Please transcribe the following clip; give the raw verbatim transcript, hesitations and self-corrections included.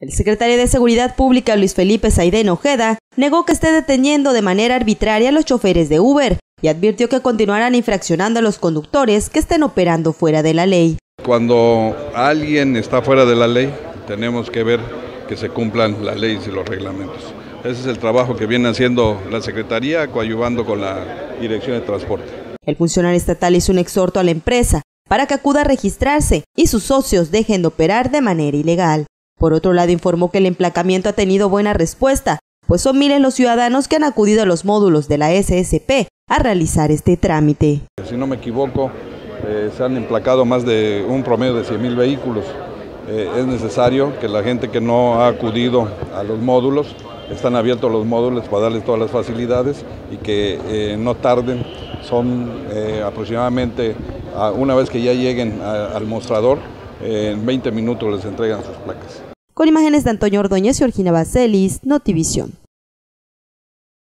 El secretario de Seguridad Pública, Luis Felipe Saidén Ojeda, negó que esté deteniendo de manera arbitraria a los choferes de Uber y advirtió que continuarán infraccionando a los conductores que estén operando fuera de la ley. Cuando alguien está fuera de la ley, tenemos que ver que se cumplan las leyes y los reglamentos. Ese es el trabajo que viene haciendo la Secretaría, coadyuvando con la Dirección de Transporte. El funcionario estatal hizo un exhorto a la empresa para que acuda a registrarse y sus socios dejen de operar de manera ilegal. Por otro lado, informó que el emplacamiento ha tenido buena respuesta, pues son miles los ciudadanos que han acudido a los módulos de la ese ese pe a realizar este trámite. Si no me equivoco, eh, se han emplacado más de un promedio de cien mil vehículos. Eh, es necesario que la gente que no ha acudido a los módulos, están abiertos los módulos para darles todas las facilidades y que eh, no tarden. Son eh, aproximadamente, a, una vez que ya lleguen a, al mostrador, eh, en veinte minutos les entregan sus placas. Con imágenes de Antonio Ordóñez y Georgina Vazelis, Notivision.